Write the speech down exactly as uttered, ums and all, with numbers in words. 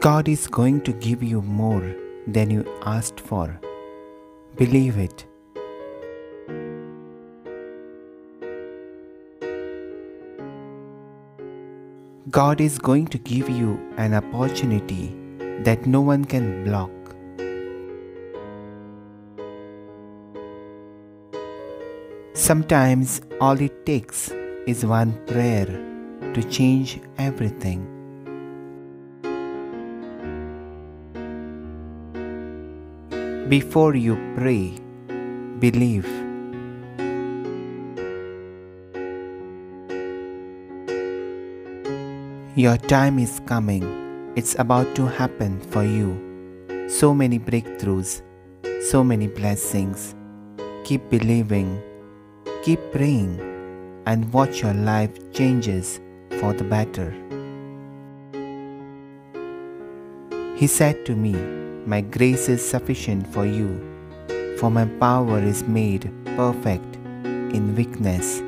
God is going to give you more than you asked for. Believe it. God is going to give you an opportunity that no one can block. Sometimes all it takes is one prayer to change everything. Before you pray, believe. Your time is coming. It's about to happen for you. So many breakthroughs, so many blessings. Keep believing, keep praying, and watch your life changes for the better. He said to me, "My grace is sufficient for you, for my power is made perfect in weakness."